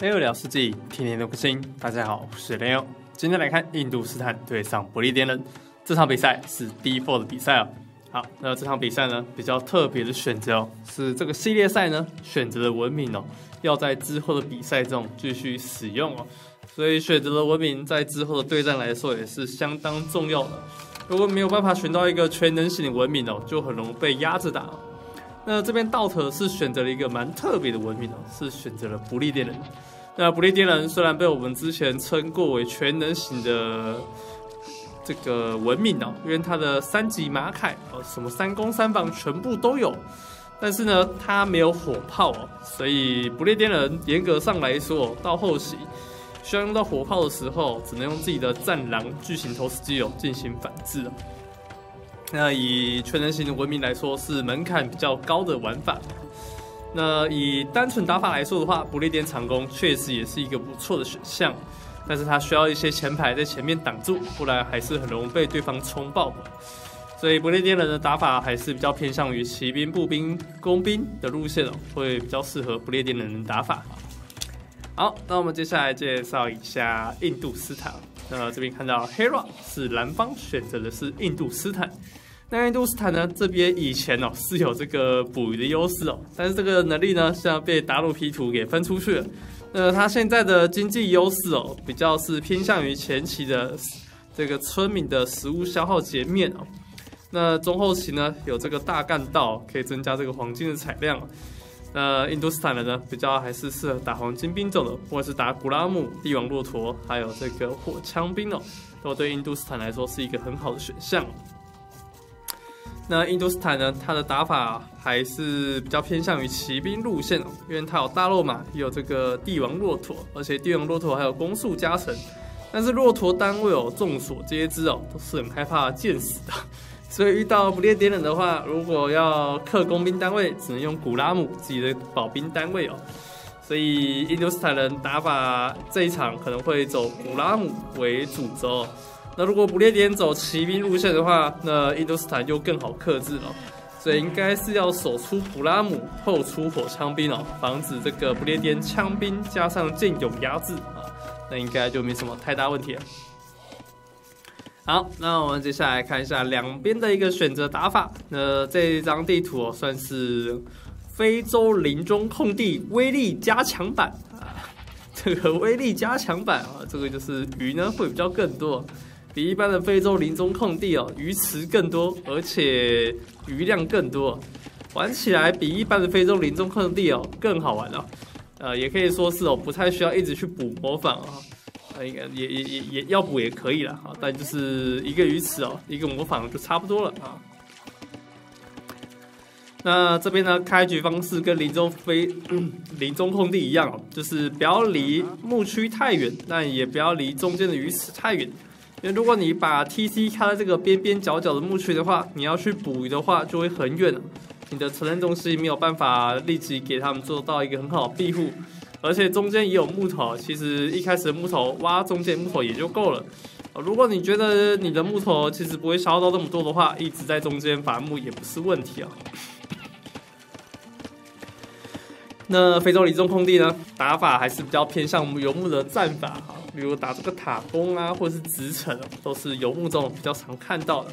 Leo 聊世纪，天天都更新。大家好，我是 Leo。今天来看印度斯坦对上不列颠人，这场比赛是 D4 的比赛哦。好，那这场比赛呢比较特别的选择哦，是这个系列赛呢选择了文明哦，要在之后的比赛中继续使用哦，所以选择了文明在之后的对战来说也是相当重要的。如果没有办法选到一个全能型的文明哦，就很容易被压着打哦。 那这边DauT是选择了一个蛮特别的文明哦，是选择了不列颠人。那不列颠人虽然被我们之前称过为全能型的这个文明哦，因为他的3级马凯哦，什么3攻3防全部都有，但是呢，他没有火炮哦，所以不列颠人严格上来说，到后期需要用到火炮的时候，只能用自己的战狼巨型投石机哦进行反制哦。 那以全能型的文明来说，是门槛比较高的玩法。那以单纯打法来说的话，不列颠长弓确实也是一个不错的选项，但是它需要一些前排在前面挡住，不然还是很容易被对方冲爆。所以不列颠人的打法还是比较偏向于骑兵、步兵、工兵的路线哦，会比较适合不列颠人的打法。好，那我们接下来介绍一下印度斯坦。 那这边看到 Hera 是蓝方选择的是印度斯坦，那印度斯坦呢这边以前哦是有这个捕鱼的优势哦，但是这个能力呢现在被达鲁 P 图给分出去了。那他现在的经济优势哦比较是偏向于前期的这个村民的食物消耗减免哦，那中后期呢有这个大干道可以增加这个黄金的产量哦。 那印度斯坦人呢，比较还是适合打黄金兵种的，或者是打古拉姆、帝王骆驼，还有这个火枪兵哦，都对印度斯坦来说是一个很好的选项。那印度斯坦呢，它的打法还是比较偏向于骑兵路线哦，因为它有大肉马，也有这个帝王骆驼，而且帝王骆驼还有攻速加成。但是骆驼单位哦，众所皆知哦，都是很害怕见死的。 所以遇到不列颠人的话，如果要克工兵单位，只能用古拉姆自己的保兵单位哦。所以印度斯坦人打法这一场可能会走古拉姆为主轴。那如果不列颠走骑兵路线的话，那印度斯坦就更好克制了。所以应该是要首出古拉姆，后出火枪兵哦，防止这个不列颠枪兵加上剑勇压制啊，那应该就没什么太大问题了。 好，那我们接下来看一下两边的一个选择打法。那这一张地图哦，算是非洲林中空地威力加强版啊。这个威力加强版啊，这个就是鱼呢会比较更多，比一般的非洲林中空地哦鱼池更多，而且鱼量更多，玩起来比一般的非洲林中空地哦更好玩哦。也可以说是哦，不太需要一直去补模仿哦。 应该也要补也可以了啊，但就是一个鱼池哦，一个模仿就差不多了啊。那这边呢，开局方式跟林中空地一样哦，就是不要离牧区太远，但也不要离中间的鱼池太远，因为如果你把 TC 开在这个边边角角的牧区的话，你要去捕鱼的话就会很远了，你的城镇中心没有办法立即给他们做到一个很好的庇护。 而且中间也有木头，其实一开始的木头挖中间木头也就够了。如果你觉得你的木头其实不会消耗到那么多的话，一直在中间伐木也不是问题啊。那非洲林中空地呢，打法还是比较偏向游牧的战法啊，比如打这个塔崩啊，或者是直城，都是游牧中比较常看到的。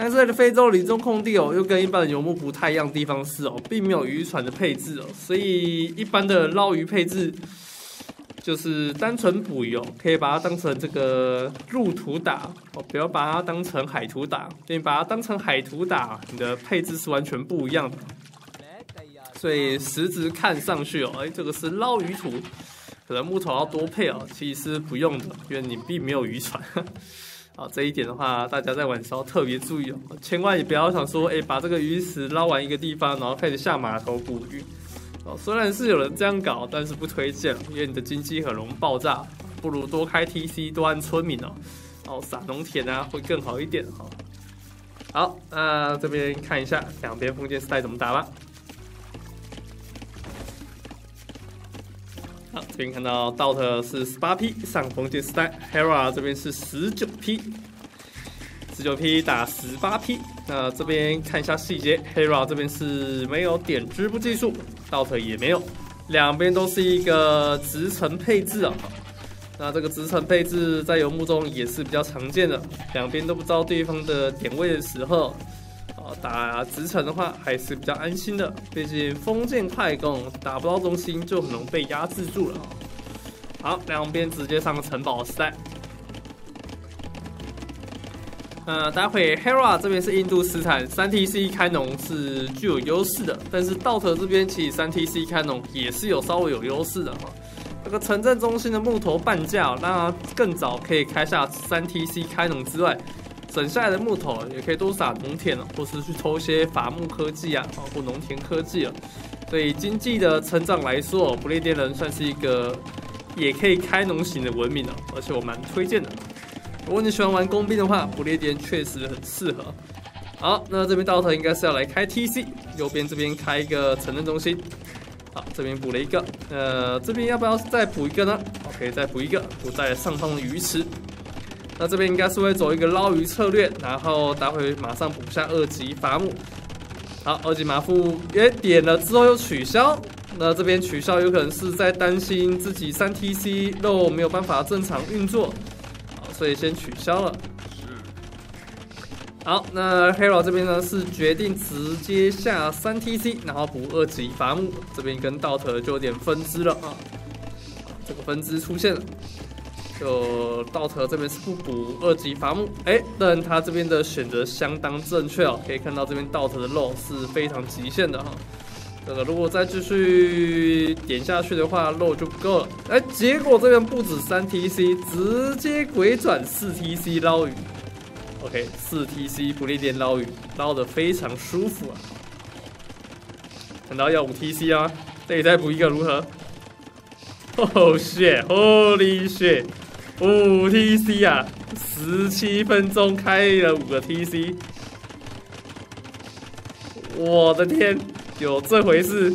但是非洲林中空地哦，又跟一般的游牧不太一样的地方是哦，并没有渔船的配置哦，所以一般的捞鱼配置就是单纯捕鱼哦，可以把它当成这个陆图打哦，不要把它当成海图打，你把它当成海图打，你的配置是完全不一样的。所以实质看上去哦，哎，这个是捞鱼图，可能木头要多配哦，其实是不用的，因为你并没有渔船。啊，这一点的话，大家在玩的时候特别注意哦，千万也不要想说，哎，把这个鱼池捞完一个地方，然后开始下码头捕鱼。哦，虽然是有人这样搞，但是不推荐，因为你的经济很容易爆炸，不如多开 TC， 多按村民哦，哦，撒农田啊，会更好一点哦。好，那这边看一下两边封建时代怎么打吧。好，这边看到 DauT 是18P 上封建时代 ，Hera 这边是19P 打18P。那这边看一下细节 ，Hera 这边是没有点织布技术 ，DauT 也没有，两边都是一个直层配置啊。那这个直层配置在游牧中也是比较常见的，两边都不知道对方的点位的时候，啊，打直层的话还是比较安心的。毕竟封建快攻打不到中心就很容易被压制住了。好，两边直接上城堡时代。 待会 Hera 这边是印度斯坦，3TC 开农是具有优势的，但是DauT这边其实3TC 开农也是有稍微有优势的哈。这个城镇中心的木头半价，让它更早可以开下3TC 开农之外，省下来的木头也可以多撒农田了，或是去偷一些伐木科技啊，或农田科技了。对经济的成长来说，不列颠人算是一个也可以开农型的文明了，而且我蛮推荐的。 如果你喜欢玩工兵的话，不列颠确实很适合。好，那这边DauT应该是要来开 TC， 右边这边开一个城镇中心。好，这边补了一个，这边要不要再补一个呢？可以再补一个，补在上方的鱼池。那这边应该是会走一个捞鱼策略，然后待会马上补下2级伐木。好，2级马腹也点了之后又取消。 那这边取消有可能是在担心自己3TC 肉没有办法正常运作。 所以先取消了。好，那 Hera 这边呢是决定直接下3TC， 然后补2级伐木。这边跟DauT就有点分支了啊，这个分支出现了。就DauT这边是不补2级伐木，但他这边的选择相当正确哦。可以看到这边DauT的肉是非常极限的哈。这个如果再继续点下去的话，肉就不够了。结果这边不止3TC， 直接鬼转4TC 捞鱼。OK， 4TC 不列颠捞鱼，捞得非常舒服啊。难道要5TC 啊？这里再补一个如何 ？Oh shit，Holy shit， 5TC 啊！17分钟开了5个 TC， 我的天！ 有这回事，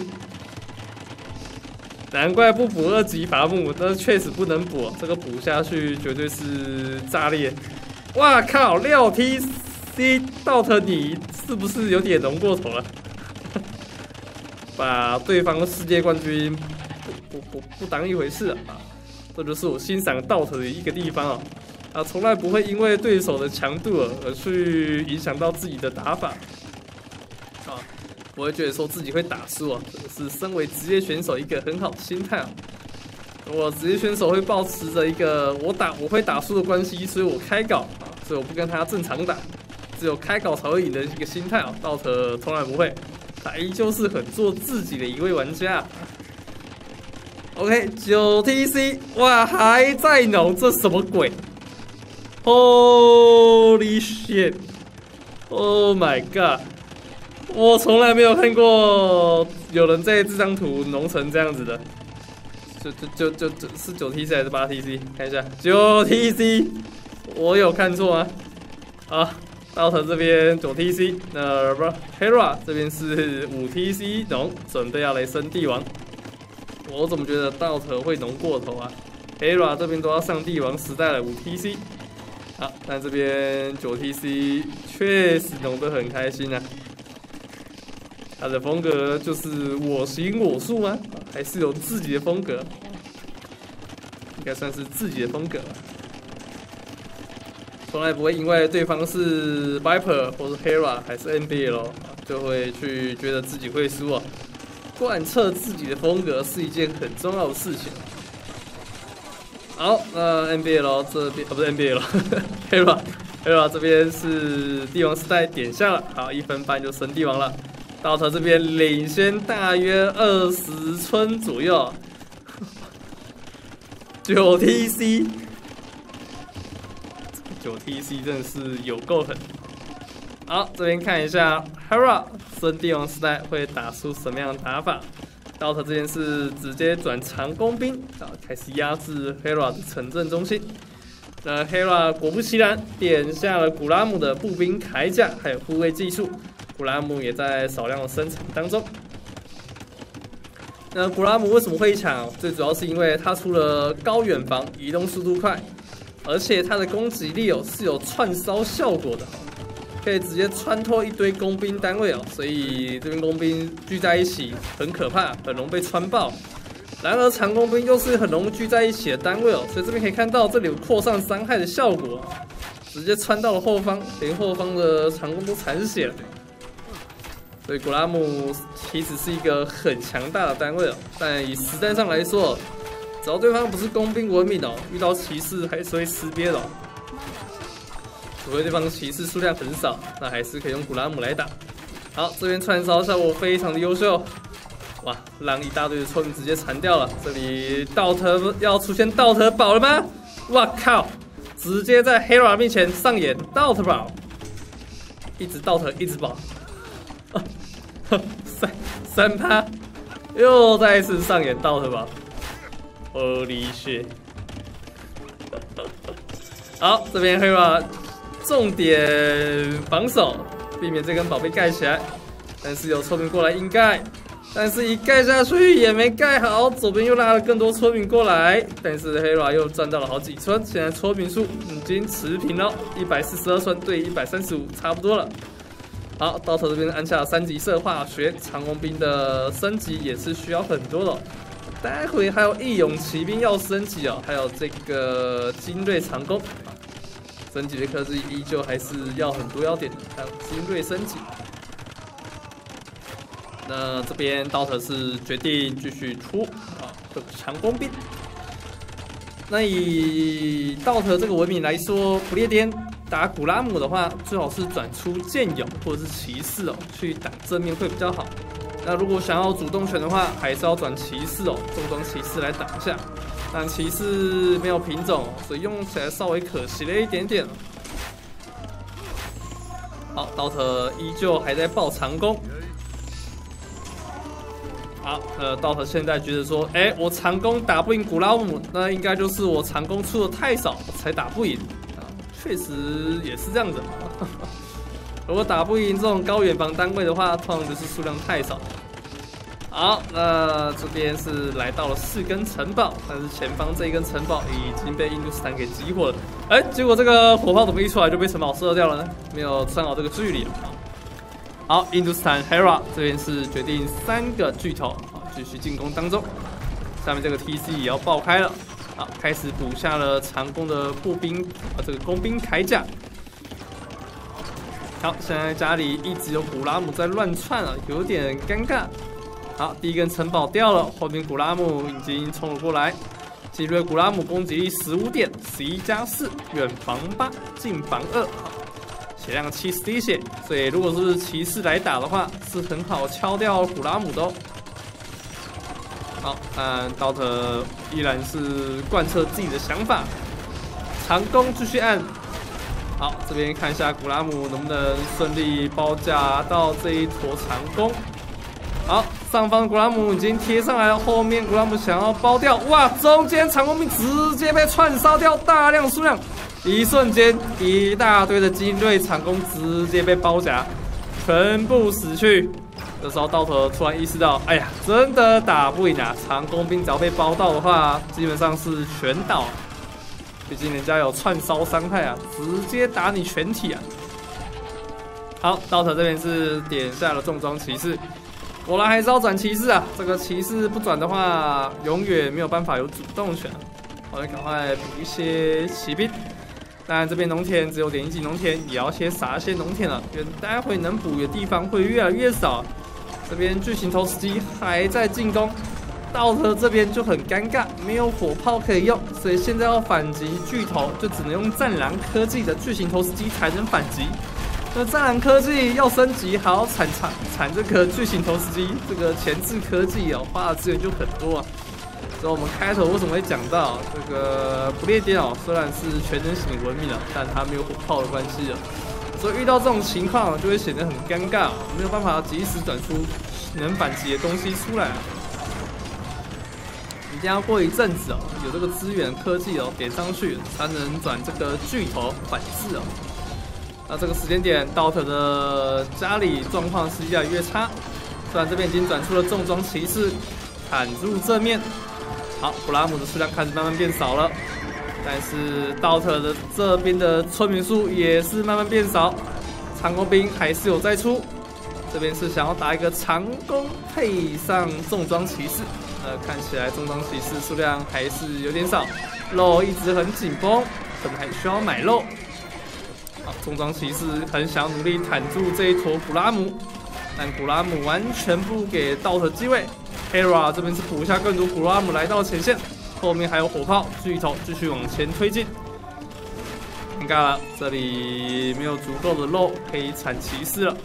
难怪不补2级伐木，但是确实不能补，这个补下去绝对是炸裂！哇靠，6TC DauT你是不是有点浓过头了？把对方的世界冠军不当一回事啊！这就是我欣赏DauT的一个地方啊！啊，从来不会因为对手的强度而去影响到自己的打法。 我会觉得说自己会打输啊，这是身为职业选手一个很好的心态啊。我职业选手会保持着一个我会打输的关系，所以我开稿啊，所以我不跟他正常打，只有开稿才会赢的一个心态啊。DauT从来不会，他依旧是很做自己的一位玩家啊。OK， 9TC， 哇，还在农，这什么鬼 ？Holy shit！Oh my god！ 我从来没有看过有人在这张图农成这样子的，是9TC 还是8TC？ 看一下9TC， 我有看错吗？啊，DauT这边9TC， 那不 Hera 这边是5TC 农，准备要来升帝王。我怎么觉得DauT会农过头啊 ？Hera 这边都要上帝王时代了，5TC。啊，但这边9TC 确实农得很开心啊。 他的风格就是我行我素吗？还是有自己的风格？应该算是自己的风格吧。从来不会因为对方是 Viper 或是 Hera 还是 NBL 就会去觉得自己会输啊。贯彻自己的风格是一件很重要的事情。好，那 NBL 这边不是 NBL，Hera 这边是帝王时代点下了，好，1分半就升帝王了。 DauT这边领先大约20村左右， 9TC， 9TC 真的是有够狠。好，这边看一下 Hera 升帝王时代会打出什么样的打法。DauT这边是直接转长弓兵，然后开始压制 Hera 的城镇中心。那 Hera 果不其然点下了古拉姆的步兵铠甲，还有护卫技术。 古拉姆也在少量的生产当中。那古拉姆为什么会抢？最主要是因为他除了高远防、移动速度快，而且他的攻击力是有串烧效果的，可以直接穿透一堆工兵单位哦。所以这边工兵聚在一起很可怕，很容易被穿爆。然而长弓兵又是很容易聚在一起的单位哦，所以这边可以看到这里有扩散伤害的效果，直接穿到了后方，连后方的长弓都残血了。所以古拉姆其实是一个很强大的单位哦，但以实战上来说，只要对方不是弓兵文明哦，遇到骑士还是会吃瘪的哦。 除非对方骑士数量很少，那还是可以用古拉姆来打。好，这边串烧效果非常的优秀，哇，让一大堆的村民直接残掉了。这里DauT要出现DauT宝了吗？哇靠！直接在 Hera 面前上演DauT宝，一直DauT一直宝，啊，三趴，又再一次上演DauT宝，Holy shit！好，这边 Hera。 重点防守，避免这根宝贝盖起来。但是有村民过来硬盖，但是一盖下去也没盖好，左边又拉了更多村民过来。但是 Hera 又占到了好几村，现在村民数已经持平了， 142村对135差不多了。好，到头这边按下3级色化学，长弓兵的升级也是需要很多的。待会还有义勇骑兵要升级哦，还有这个精锐长弓。 升级的科技依旧还是要很多要点，还有精锐升级。那这边DauT是决定继续出啊这个强弓兵。那以DauT这个文明来说，不列颠打古拉姆的话，最好是转出剑勇或者是骑士哦，去打正面会比较好。那如果想要主动权的话，还是要转骑士哦，重装骑士来打一下。 但骑士没有品种，所以用起来稍微可惜了一点点。好，DauT依旧还在爆长弓。好，DauT现在觉得说，哎，我长弓打不赢古拉姆，那应该就是我长弓出的太少才打不赢啊，确实也是这样子。如果打不赢这种高远防单位的话，通常就是数量太少。 好，那这边是来到了4根城堡，但是前方这一根城堡已经被印度斯坦给激活了。哎，结果这个火炮怎么一出来就被城堡射掉了呢？没有算好这个距离。好，印度斯坦 Hera 这边是决定3个巨头，好，继续进攻当中。下面这个 TC 也要爆开了，好，开始补下了长弓的步兵啊，这个弓兵铠甲。 好，现在家里一直有古拉姆在乱窜啊，有点尴尬。 好，第一根城堡掉了，后面古拉姆已经冲了过来。精锐古拉姆攻击力15点，11+4，远防8，近防2，血量70滴血，所以如果是骑士来打的话，是很好敲掉古拉姆的哦。好，但DauT依然是贯彻自己的想法，长弓继续按。好，这边看一下古拉姆能不能顺利包夹到这一坨长弓。 好，上方古拉姆已经贴上来了，后面古拉姆想要包掉，哇，中间长弓兵直接被串烧掉，大量数量，一瞬间一大堆的精锐长弓直接被包夹，全部死去。这时候DauT突然意识到，哎呀，真的打不赢啊！长弓兵只要被包到的话，基本上是全倒，毕竟人家有串烧伤害啊，直接打你全体啊。好，DauT这边是点下了重装骑士。 果然还是要转骑士啊！这个骑士不转的话，永远没有办法有主动权。我们赶快补一些骑兵。当然，这边农田只有点1级农田，也要先撒一些农田了，因为待会能补的地方会越来越少。这边巨型投石机还在进攻，DauT这边就很尴尬，没有火炮可以用，所以现在要反击巨头，就只能用战狼科技的巨型投石机才能反击。 那战狼科技要升级，还要产这个巨型投石机，这个前置科技哦，花的资源就很多啊。所以我们开头为什么会讲到这个不列颠哦，虽然是全能型文明了，但它没有火炮的关系了，所以遇到这种情况就会显得很尴尬，没有办法及时转出能反击的东西出来。一定要过一阵子哦，有这个资源科技哦点上去，才能转这个巨头反制哦。 那这个时间点，DauT的家里状况是越来越差。虽然这边已经转出了重装骑士，砍入正面。好，古拉姆的数量开始慢慢变少了，但是DauT的这边的村民数也是慢慢变少。长弓兵还是有在出，这边是想要打一个长弓配上重装骑士。看起来中档水次数量还是有点少，肉一直很紧绷，可能还需要买肉。好，中档骑士很想努力坦住这一坨古拉姆，但古拉姆完全不给DauT的机会。Hera 这边是补一下更多古拉姆来到前线，后面还有火炮、巨头继续往前推进。尴尬了，这里没有足够的肉可以铲骑士了。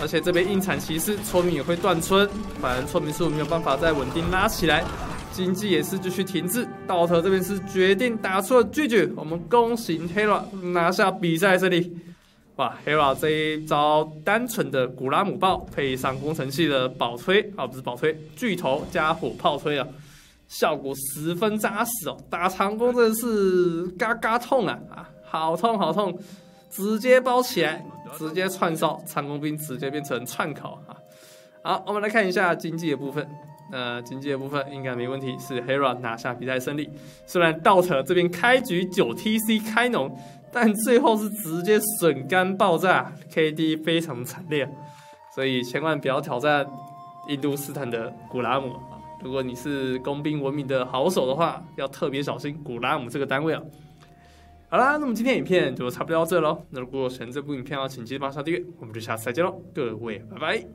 而且这边硬铲骑士，村民也会断村，反正村民数没有办法再稳定拉起来，经济也是继续停滞。DauT这边是决定打出了拒绝，我们恭喜 Hera 拿下比赛胜利。哇 ，Hera 这一招单纯的古拉姆爆配上工程系的宝推啊，不是宝推，巨头加火炮推啊，效果十分扎实哦，打长弓真的是嘎嘎痛啊啊，好痛好痛，直接包起来。 直接串烧长弓兵，直接变成串烤啊！好，我们来看一下经济的部分。经济的部分应该没问题，是 Hera 拿下比赛胜利。虽然DauT这边开局9TC 开农，但最后是直接笋干爆炸 ，KD 非常惨烈，所以千万不要挑战印度斯坦的古拉姆啊！如果你是工兵文明的好手的话，要特别小心古拉姆这个单位啊！ 好啦，那么今天影片就差不多到这喽。那如果喜欢这部影片的话，请记得帮我下订阅。我们就下次再见喽，各位，拜拜。